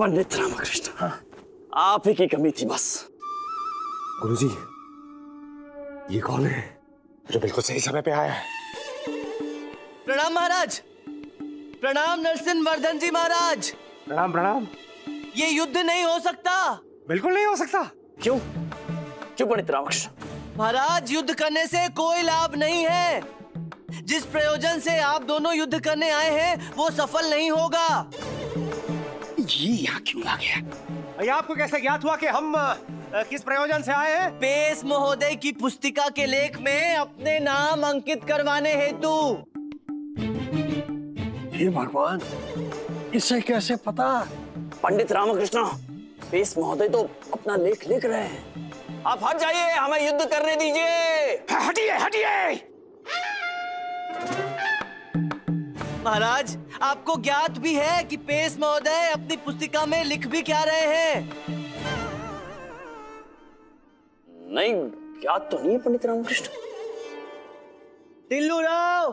पंडित रामकृष्ण, हाँ। आप ही की कमी थी बस। गुरुजी, ये कौन है जो बिल्कुल सही समय पे आया है? प्रणाम महाराज। प्रणाम नरसिंहवर्धन जी महाराज। प्रणाम प्रणाम। ये युद्ध नहीं हो सकता, बिल्कुल नहीं हो सकता। क्यों क्यों पंडित रामकृष्ण? महाराज, युद्ध करने से कोई लाभ नहीं है। जिस प्रयोजन से आप दोनों युद्ध करने आए हैं वो सफल नहीं होगा। ये यहाँ क्यों आ गया? आपको कैसे ज्ञात हुआ कि हम किस प्रयोजन से आए हैं? पेस महोदय की पुस्तिका के लेख में अपने नाम अंकित करवाने हेतु। हे भगवान, इसे कैसे पता? पंडित रामकृष्ण, पेस महोदय तो अपना लेख लिख रहे हैं। आप हट जाइए, हमें युद्ध करने दीजिए। हटिए हटिए। महाराज, आपको ज्ञात भी है कि पेस महोदय अपनी पुस्तिका में लिख भी क्या रहे हैं? नहीं, ज्ञात तो नहीं है पंडित रामकृष्ण। टिल्लू राव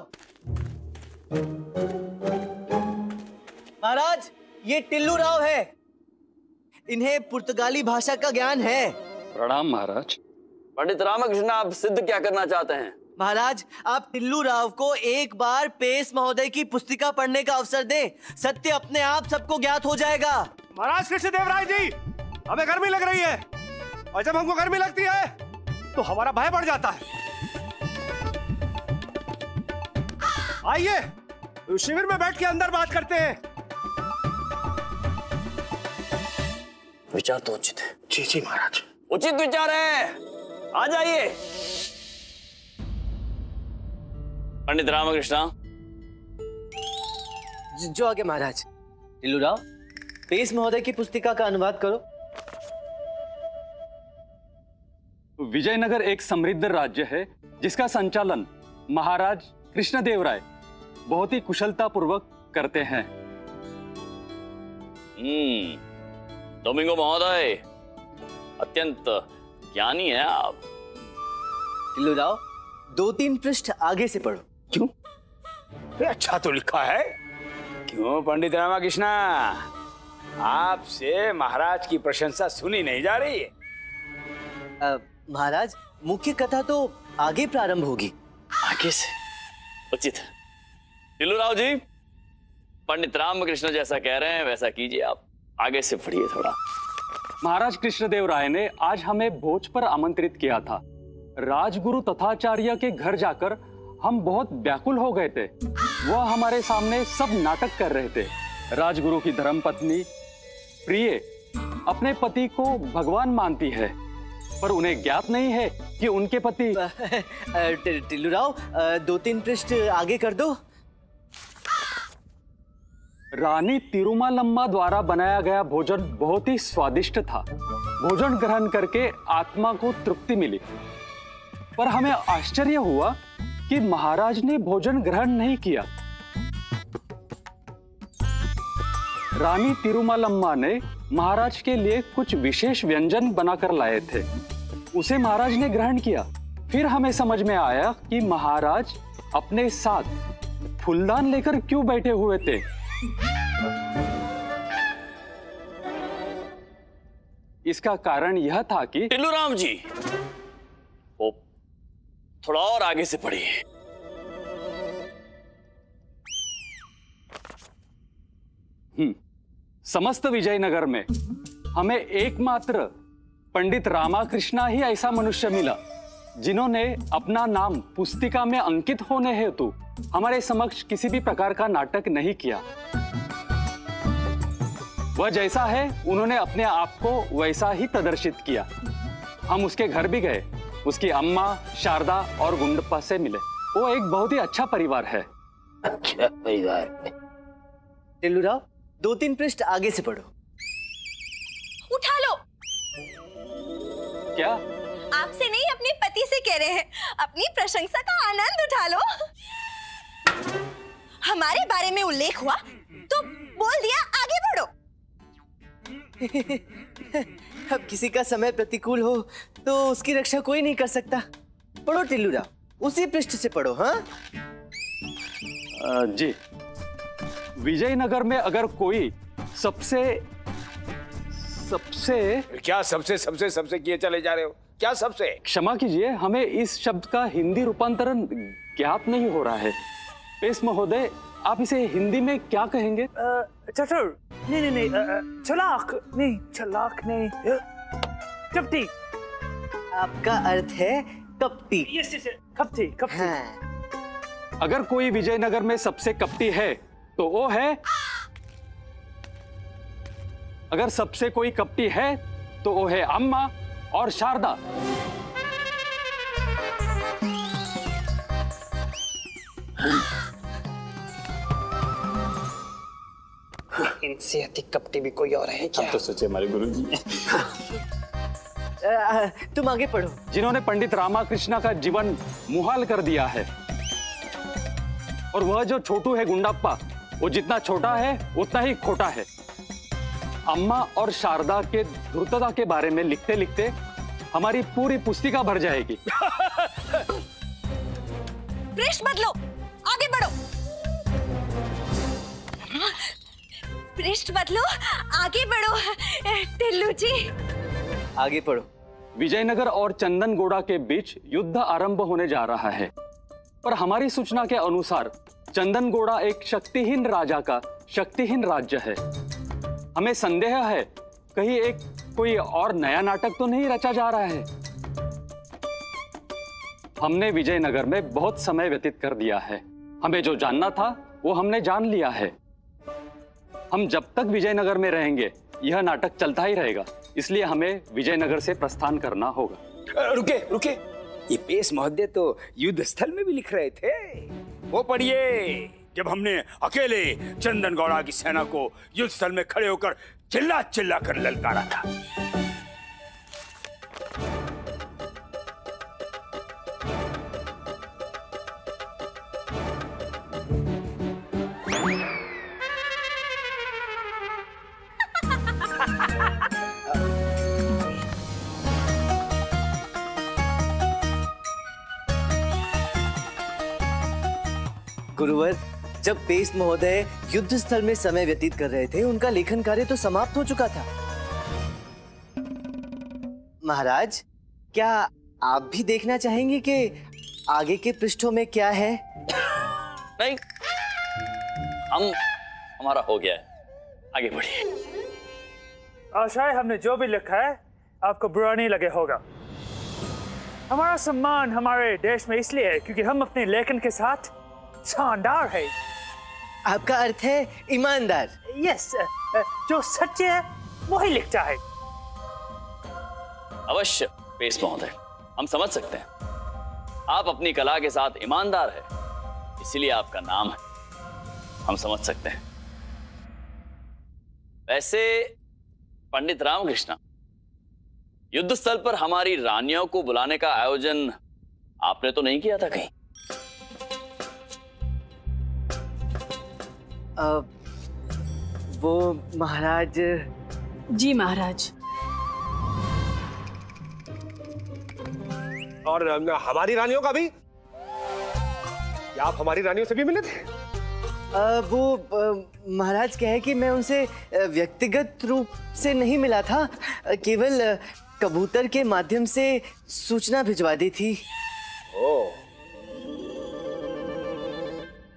महाराज, ये टिल्लू राव है। इन्हें पुर्तगाली भाषा का ज्ञान है। प्रणाम महाराज। पंडित रामकृष्ण, आप सिद्ध क्या करना चाहते हैं? महाराज, आप टिल्लू राव को एक बार पेस महोदय की पुस्तिका पढ़ने का अवसर दें। सत्य अपने आप सबको ज्ञात हो जाएगा। महाराज कृष्णदेव राय जी, हमें गर्मी लग रही है, और जब हमको गर्मी लगती है तो हमारा भय बढ़ जाता है। आइए शिविर में बैठ के अंदर बात करते हैं। विचार तो उचित है। जी जी महाराज, उचित विचार है। आ जाइए। पंडित रामकृष्ण जो आगे। महाराज, टिल्लू राव, पेस महोदय की पुस्तिका का अनुवाद करो। विजयनगर एक समृद्ध राज्य है जिसका संचालन महाराज कृष्णदेव राय बहुत ही कुशलतापूर्वक करते हैं। डोमिंगो महोदय अत्यंत ज्ञानी है आप। टिल्लू राव, 2-3 पृष्ठ आगे से पढ़ो। क्यों? अच्छा तो लिखा है। क्यों पंडित रामकृष्ण, आपसे महाराज की प्रशंसा सुनी नहीं जा रही है। महाराज, मुख्य कथा तो आगे प्रारंभ होगी। आगे से उचित। टिल्लू राव जी, पंडित रामकृष्ण जैसा कह रहे हैं वैसा कीजिए। आप आगे से पढ़िए थोड़ा। महाराज कृष्णदेव राय ने आज हमें भोज पर आमंत्रित किया था। राजगुरु तथाचार्य के घर जाकर हम बहुत व्याकुल हो गए थे। वह हमारे सामने सब नाटक कर रहे थे। राजगुरु की धर्मपत्नी प्रिय अपने पति को भगवान मानती है, पर उन्हें ज्ञात नहीं है कि उनके पति। टिल्लू राव, 2-3 पृष्ठ आगे कर दो। रानी तिरुमालम्मा द्वारा बनाया गया भोजन बहुत ही स्वादिष्ट था। भोजन ग्रहण करके आत्मा को तृप्ति मिली, पर हमें आश्चर्य हुआ कि महाराज ने भोजन ग्रहण नहीं किया। रानी तिरुमालम्मा ने महाराज के लिए कुछ विशेष व्यंजन बनाकर लाए थे, उसे महाराज ने ग्रहण किया। फिर हमें समझ में आया कि महाराज अपने साथ फूलदान लेकर क्यों बैठे हुए थे। इसका कारण यह था कि टिल्लू राम जी, वो थोड़ा और आगे से पढ़िए। समस्त विजयनगर में हमें एकमात्र पंडित रामकृष्ण ही ऐसा मनुष्य मिला जिन्होंने अपना नाम पुस्तिका में अंकित होने हेतु हमारे समक्ष किसी भी प्रकार का नाटक नहीं किया। वह जैसा है उन्होंने अपने आप को वैसा ही प्रदर्शित किया। हम उसके घर भी गए, उसकी अम्मा, शारदा और गुंडप्पा से मिले। वो एक बहुत ही अच्छा परिवार है। अच्छा परिवार है। टिल्लू राव, 2-3 पृष्ठ आगे से पढ़ो। उठा लो। क्या? आपसे नहीं, अपने पति से कह रहे हैं। अपनी प्रशंसा का आनंद उठा लो। हमारे बारे में उल्लेख हुआ तो बोल दिया आगे बढ़ो। अब किसी का समय प्रतिकूल हो तो उसकी रक्षा कोई नहीं कर सकता। पढ़ो टिल्लू राव, उसी पृष्ठ से पढ़ो। हाँ जी। विजयनगर में अगर कोई सबसे सबसे क्या सबसे सबसे सबसे किए चले जा रहे हो? क्या सबसे? क्षमा कीजिए, हमें इस शब्द का हिंदी रूपांतरण ज्ञात नहीं हो रहा है। पेस महोदय, आप इसे हिंदी में क्या कहेंगे? चतुर नहीं, चलाक नहीं, चलाक नहीं, कपटी। आपका अर्थ है कपटी। यस यस, कपटी कपटी। हाँ। अगर कोई विजयनगर में सबसे कपटी है तो वो है, अगर सबसे कोई कपटी है तो वो है अम्मा और शारदा। इनसे अधिक कपटी भी कोई और है क्या? आप तो सोचे हमारे गुरुजी। तुम आगे पढ़ो। जिन्होंने पंडित रामकृष्ण का जीवन मुहाल कर दिया है, और वह जो छोटू है गुंडप्पा, वो जितना छोटा है उतना ही खोटा है। अम्मा और शारदा के धूर्तता के बारे में लिखते लिखते हमारी पूरी पुस्तिका भर जाएगी। पृष्ठ बदलो, आगे बढ़ो। पृष्ठ बदलो, आगे बढ़ो। टिल्लू जी आगे पढ़ो। विजयनगर और चंदनगौड़ा के बीच युद्ध आरंभ होने जा रहा है, पर हमारी सूचना के अनुसार चंदनगौड़ा एक शक्तिहीन राजा का शक्तिहीन राज्य है। हमें संदेह है कहीं एक कोई और नया नाटक तो नहीं रचा जा रहा है। हमने विजयनगर में बहुत समय व्यतीत कर दिया है। हमें जो जानना था वो हमने जान लिया है। हम जब तक विजयनगर में रहेंगे यह नाटक चलता ही रहेगा, इसलिए हमें विजयनगर से प्रस्थान करना होगा। रुके रुके, ये पेश महोदय तो युद्ध स्थल में भी लिख रहे थे। वो पढ़िए, जब हमने अकेले चंदनगौड़ा की सेना को युद्ध स्थल में खड़े होकर चिल्ला चिल्ला कर ललकारा था। गुरुवर, जब पेस महोदय युद्ध स्थल में समय व्यतीत कर रहे थे, उनका लेखन कार्य तो समाप्त हो चुका था। महाराज, क्या आप भी देखना चाहेंगे कि आगे के पृष्ठों में क्या है? नहीं, हमारा हो गया है, आगे बढ़िए। आशा है हमने जो भी लिखा है आपको बुरा नहीं लगे होगा। हमारा सम्मान हमारे देश में इसलिए है क्योंकि हम अपने लेखन के साथ शानदार है। आपका अर्थ है ईमानदार? यस, जो सच है वो ही लिखता है। अवश्य पेश महोदय, हम समझ सकते हैं आप अपनी कला के साथ ईमानदार है, इसलिए आपका नाम है। हम समझ सकते हैं। वैसे पंडित रामकृष्ण, युद्ध स्थल पर हमारी रानियों को बुलाने का आयोजन आपने तो नहीं किया था कहीं? वो महाराज जी, महाराज। और हमारी रानियों का भी? क्या आप हमारी रानियों से भी मिले थे? वो महाराज कहे कि मैं उनसे व्यक्तिगत रूप से नहीं मिला था, केवल कबूतर के माध्यम से सूचना भिजवा दी थी।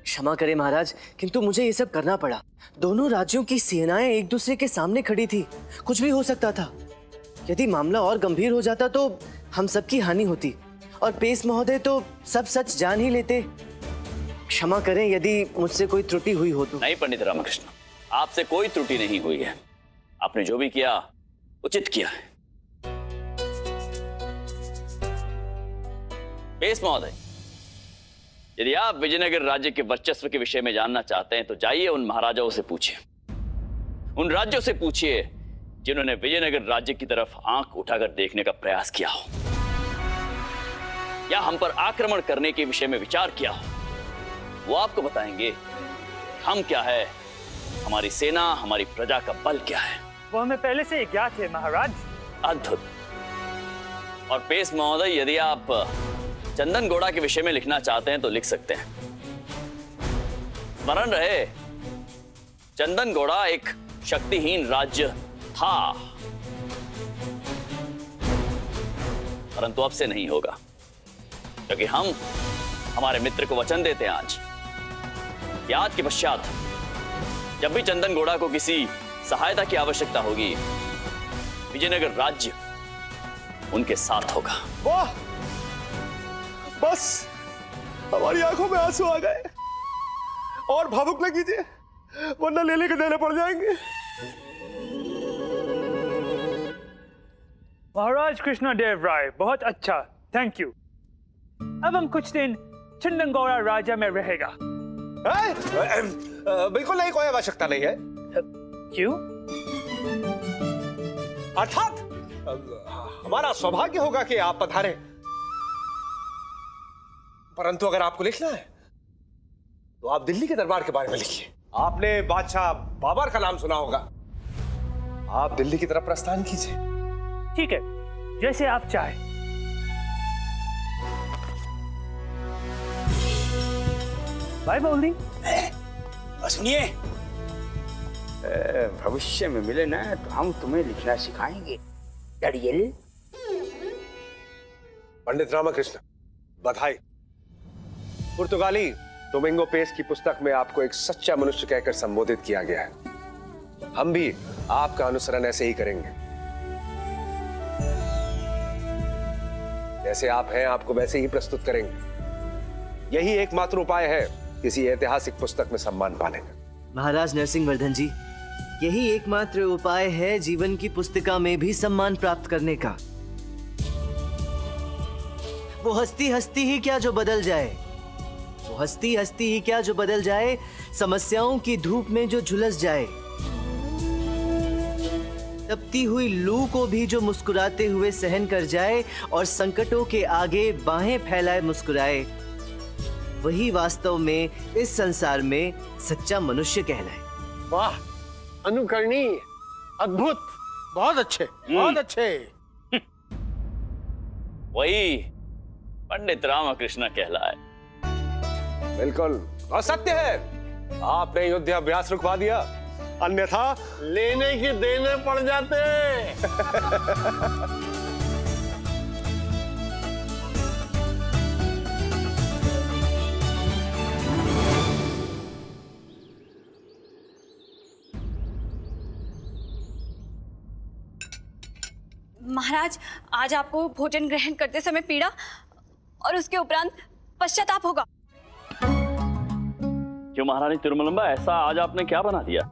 क्षमा करें महाराज, किंतु मुझे ये सब करना पड़ा। दोनों राज्यों की सेनाएं एक दूसरे के सामने खड़ी थी, कुछ भी हो सकता था। यदि मामला और गंभीर हो जाता तो हम सबकी हानि होती, और पेश महोदय तो सब सच जान ही लेते। क्षमा करें यदि मुझसे कोई त्रुटि हुई हो तो। नहीं पंडित रामकृष्ण, आपसे कोई त्रुटि नहीं हुई है। आपने जो भी किया उचित किया है। पेश महोदय, यदि आप विजयनगर राज्य के वर्चस्व के विषय में जानना चाहते हैं तो जाइए उन महाराजाओं से पूछिए, उन राज्यों से पूछिए जिन्होंने विजयनगर राज्य की तरफ आंख उठाकर देखने का प्रयास किया हो, या हम पर आक्रमण करने के विषय में विचार किया हो। वो आपको बताएंगे हम क्या है, हमारी सेना, हमारी प्रजा का बल क्या है। वो हमें पहले से ज्ञात है महाराज। अद्भुत। और पेश महोदय, यदि आप चंदनगौड़ा के विषय में लिखना चाहते हैं तो लिख सकते हैं। स्मरण रहे, चंदनगौड़ा एक शक्तिहीन राज्य था। परंतु अब से नहीं होगा, क्योंकि हम हमारे मित्र को वचन देते हैं आज कि आज के पश्चात जब भी चंदनगौड़ा को किसी सहायता की आवश्यकता होगी, विजयनगर राज्य उनके साथ होगा। वाह, बस हमारी आंखों में आंसू आ गए। और भावुक न कीजिए, वरना ले लेकर देने पड़ जाएंगे। महाराज कृष्णदेव राय, बहुत अच्छा, थैंक यू। अब हम कुछ दिन चंदनगौड़ा राजा में रहेगा। बिल्कुल नहीं, कोई आवश्यकता नहीं है। क्यों? अर्थात हमारा सौभाग्य होगा कि आप पधारे, परंतु अगर आपको लिखना है तो आप दिल्ली के दरबार के बारे में लिखिए। आपने बादशाह बाबर का नाम सुना होगा, आप दिल्ली की तरफ प्रस्थान कीजिए। ठीक है, जैसे आप चाहे। बाय बोली। सुनिए, भविष्य में मिले ना तो हम तुम्हें लिखना सिखाएंगे। पंडित रामकृष्ण, बधाई। पुर्तगाली डोमिंगो पेस की पुस्तक में आपको एक सच्चा मनुष्य कहकर संबोधित किया गया है। हम भी आपका अनुसरण ऐसे ही करेंगे। जैसे आप हैं आपको वैसे ही प्रस्तुत करेंगे। यही एकमात्र उपाय है किसी ऐतिहासिक पुस्तक में सम्मान पाने का। महाराज नरसिंहवर्धन जी, यही एकमात्र उपाय है जीवन की पुस्तिका में भी सम्मान प्राप्त करने का। वो हस्ती हस्ती ही क्या जो बदल जाए, वो हस्ती हस्ती ही क्या जो बदल जाए, समस्याओं की धूप में जो झुलस जाए, तपती हुई लू को भी जो मुस्कुराते हुए सहन कर जाए और संकटों के आगे बाहें फैलाए मुस्कुराए, वही वास्तव में इस संसार में सच्चा मनुष्य कहलाए। वाह अनुकरणी, अद्भुत, बहुत अच्छे, बहुत अच्छे। वही पंडित रामकृष्ण कहलाए। बिल्कुल, और सत्य है, आपने युद्धाभ्यास रुकवा दिया, अन्यथा लेने की देने पड़ जाते। महाराज, आज आपको भोजन ग्रहण करते समय पीड़ा और उसके उपरांत पश्चाताप होगा। क्यों महारानी तिरुमालम्बा, ऐसा आज आपने क्या बना दिया?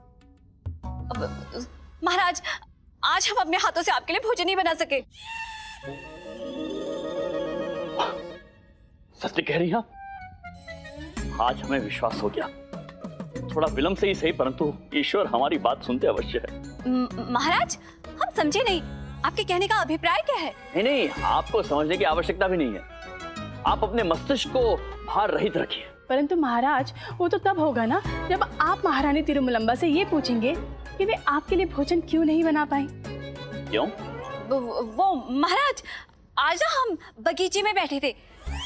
महाराज, आज हम अपने हाथों से आपके लिए भोजन नहीं बना सके। सत्य कह रही आप, आज हमें विश्वास हो गया। थोड़ा विलंब से ही सही, परंतु ईश्वर हमारी बात सुनते अवश्य है। महाराज, हम समझे नहीं, आपके कहने का अभिप्राय क्या है? नहीं नहीं, आपको समझने की आवश्यकता भी नहीं है, आप अपने मस्तिष्क को भार रहित रखिए। परंतु महाराज, वो तो तब होगा ना जब आप महारानी तिरुमालम्बा से ये पूछेंगे कि वे आपके लिए भोजन क्यों नहीं बना पाए। क्यों? वो महाराज, आज हम बगीचे में बैठे थे,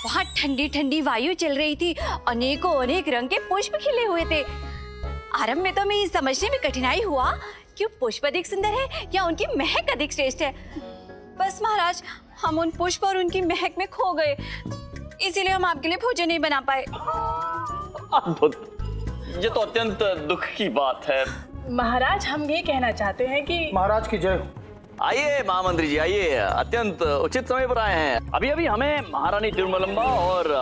वहाँ ठंडी ठंडी वायु चल रही थी, अनेकों अनेक रंग के पुष्प खिले हुए थे। आरंभ में तो हमें समझने में कठिनाई हुआ क्यों पुष्प अधिक सुंदर है या उनकी महक अधिक श्रेष्ठ है। बस महाराज, हम उन पुष्प और उनकी महक में खो गए, इसीलिए हम आपके लिए भोजन नहीं बना पाए। अद्भुत, ये तो अत्यंत दुख की बात है। महाराज, हम ये कहना चाहते हैं कि महाराज की जय। आइए महामंत्री जी, आइए, अत्यंत उचित समय पर आए हैं। अभी अभी हमें महारानी तिरुमालम्बा और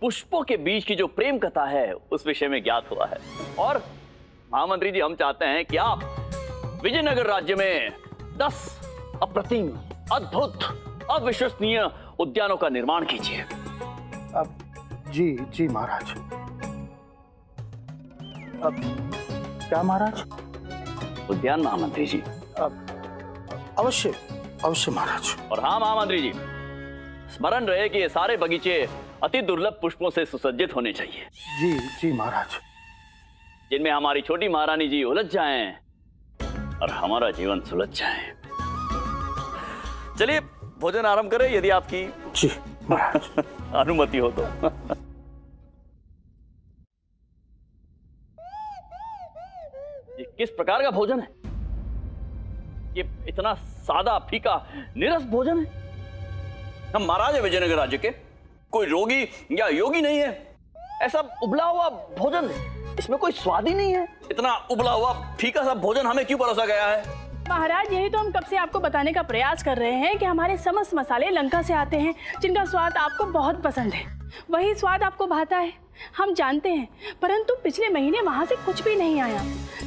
पुष्पों के बीच की जो प्रेम कथा है उस विषय में ज्ञात हुआ है, और महामंत्री जी हम चाहते हैं कि आप विजयनगर राज्य में 10 अप्रतिम, अद्भुत, अविश्वसनीय उद्यानों का निर्माण कीजिए। अब जी जी महाराज। अब क्या महाराज? उद्यान महामंत्री जी। अब अवश्य अवश्य महाराज। और हाँ महामंत्री जी, स्मरण रहे कि ये सारे बगीचे अति दुर्लभ पुष्पों से सुसज्जित होने चाहिए। जी जी महाराज। जिनमें हमारी छोटी महारानी जी उलझ जाएं और हमारा जीवन सुलझ जाए। चलिए भोजन आरंभ करें, यदि आपकी जी अनुमति हो तो। ये किस प्रकार का भोजन है? ये इतना सादा फीका निरस भोजन है। हम महाराज विजयनगर राज्य के, कोई रोगी या योगी नहीं है। ऐसा उबला हुआ भोजन, इसमें कोई स्वाद ही नहीं है। इतना उबला हुआ फीका सा भोजन हमें क्यों परोसा गया है? महाराज, यही तो हम कब से आपको बताने का प्रयास कर रहे हैं कि हमारे समस्त मसाले लंका से आते हैं, जिनका स्वाद आपको बहुत पसंद है, वही स्वाद आपको भाता है, हम जानते हैं। परंतु पिछले महीने वहाँ से कुछ भी नहीं आया,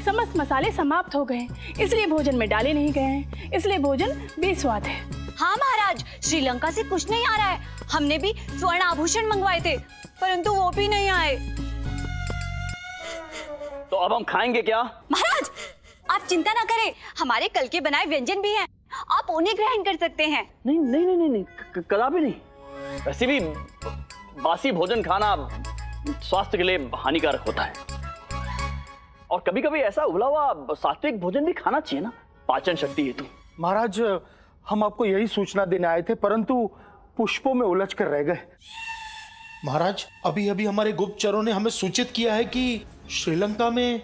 समस्त मसाले समाप्त हो गए, इसलिए भोजन में डाले नहीं गए हैं, इसलिए भोजन बेस्वाद है। हाँ महाराज, श्रीलंका से कुछ नहीं आ रहा है। हमने भी स्वर्ण आभूषण मंगवाए थे, परंतु वो भी नहीं आए। तो अब हम खाएंगे क्या? महाराज, आप चिंता ना करें, हमारे कल के बनाए व्यंजन भी हैं, आप उन्हें ग्रहण कर सकते हैं। नहीं नहीं नहीं नहीं, कदापि नहीं। वैसे भी बासी भोजन खाना स्वास्थ्य के लिए हानिकारक होता है, और कभी कभी ऐसा उबला हुआ सात्विक भोजन भी खाना चाहिए ना, पाचन शक्ति हेतु। महाराज, हम आपको यही सूचना देने आए थे, परंतु पुष्पों में उलझ कर रह गए। महाराज, अभी अभी हमारे गुप्तचरों ने हमें सूचित किया है कि श्रीलंका में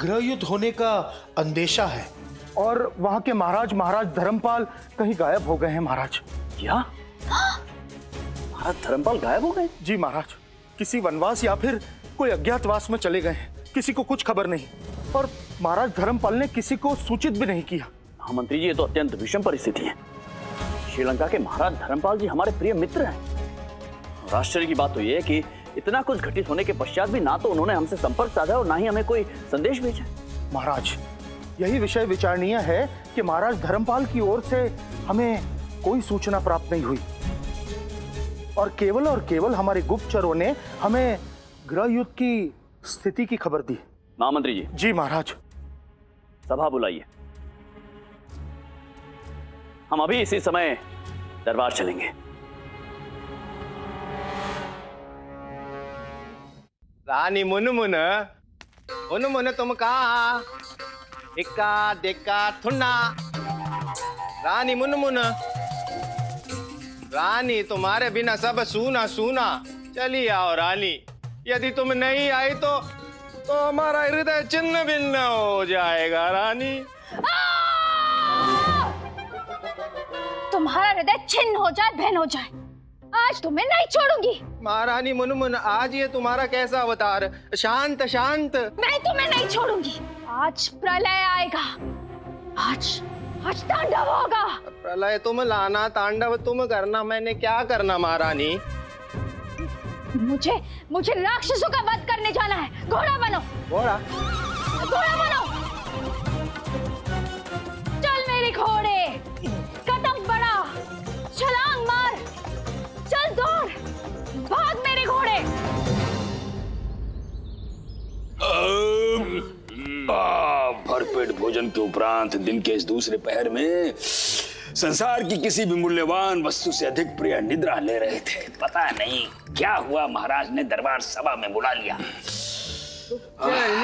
गृह युद्ध होने का अंदेशा है, और वहाँ के महाराज धर्मपाल कहीं गायब हो गए हैं। महाराज, क्या महाराज धर्मपाल गायब हो गए? जी महाराज, किसी वनवास या फिर कोई अज्ञातवास में चले गए हैं, किसी को कुछ खबर नहीं, और महाराज धर्मपाल ने किसी को सूचित भी नहीं किया। हाँ मंत्री जी, ये तो अत्यंत विषम परिस्थिति है। श्रीलंका के महाराज धर्मपाल जी हमारे प्रिय मित्र हैं। आश्चर्य की बात तो ये है कि इतना कुछ घटित होने के पश्चात भी ना तो उन्होंने हमसे संपर्क साधा और ना ही हमें कोई संदेश भेजा। महाराज, यही विषय विचारणीय है कि महाराज धर्मपाल की ओर से हमें कोई सूचना प्राप्त नहीं हुई, और केवल हमारे गुप्तचरों ने हमें गृह युद्ध की स्थिति की खबर दी। महामंत्री जी। जी महाराज। सभा बुलाइए, हम अभी इसी समय दरबार चलेंगे। रानी मुनमुन मुनमुन तुम कहाँ? इक्का दिक्का थुन्ना रानी मुनमुन, रानी तुम्हारे बिना सब सूना सूना। चली आओ रानी, यदि तुम नहीं आई तो हमारा हृदय छिन्न भिन्न हो जाएगा। रानी, तुम्हारा हृदय छिन्न हो जाए, बहन हो जाए, आज तुम्हें नहीं छोड़ूंगी। महारानी मुनमुन, आज ये तुम्हारा कैसा अवतार? शांत शांत। मैं तुम्हें नहीं छोड़ूंगी, आज प्रलय आएगा, आज तांडव होगा। प्रलय तुम लाना, तांडव तुम करना, मैंने क्या करना? महारानी, मुझे राक्षसों का वध करने जाना है। घोड़ा बनो, घोड़ा बनो, चल मेरे घोड़े, कदम बढ़ा, छलांग मार, चल दौड़, भाग मेरे घोड़े। भरपेट भोजन के उपरांत दिन के इस दूसरे पहर में संसार की किसी भी मूल्यवान वस्तु से अधिक प्रिय निद्रा ले रहे थे। पता नहीं क्या हुआ, महाराज ने दरबार सभा में बुला लिया।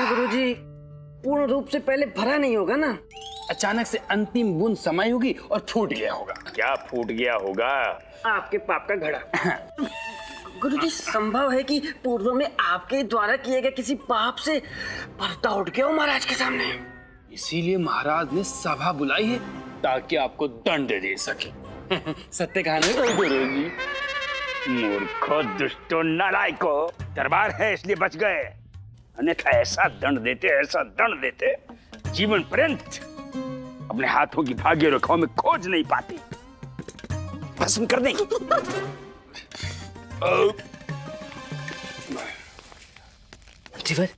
गुरुजी, पूर्ण रूप से पहले भरा नहीं होगा ना, अचानक से अंतिम बूंद समाई होगी और फूट गया होगा। क्या फूट गया होगा? आपके पाप का घड़ा। गुरुजी, संभव है कि पूर्व में आपके द्वारा किए गए किसी पाप से पर्दा उठ गया हो महाराज के सामने, इसीलिए महाराज ने सभा बुलाई है ताकि आपको दंड दे सके। सत्य कहानी गुरुजी। मूर्खों, दुष्टों, नालायकों, दरबार है इसलिए बच गए, अन्यथा ऐसा दंड देते जीवन पर्यंत अपने हाथों की भाग्य रेखाओं में खोज नहीं पाते, भस्म कर देंगे। मंत्रीवर,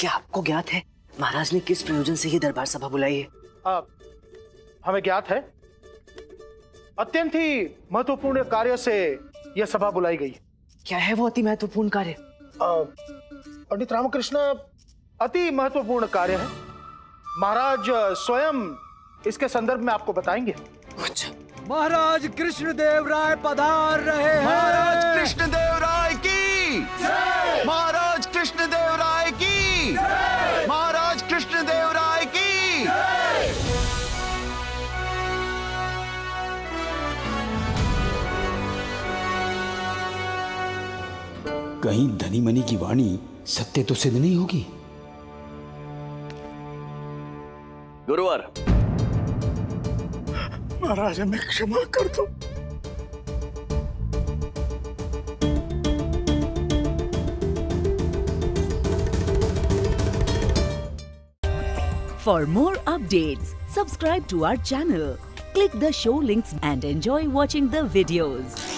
क्या आपको ज्ञात है महाराज ने किस प्रयोजन से ये दरबार सभा बुलाई है? हमें ज्ञात है, अत्यंत ही महत्वपूर्ण कार्य से यह सभा बुलाई गई। क्या है वो अति महत्वपूर्ण कार्य? पंडित रामकृष्ण, अति महत्वपूर्ण कार्य है, महाराज स्वयं इसके संदर्भ में आपको बताएंगे। अच्छा। महाराज कृष्णदेव राय पधार रहे हैं। महाराज कृष्णदेव राय की जय। महाराज कृष्णदेव राय की जय। महाराज कृष्णदेव राय की जय। कहीं धनी मनी की वाणी सत्य तो सिद्ध नहीं होगी? गुरुवर। महाराज, हमें क्षमा कर दो। For more updates, subscribe to our channel, click the show links and enjoy watching the videos.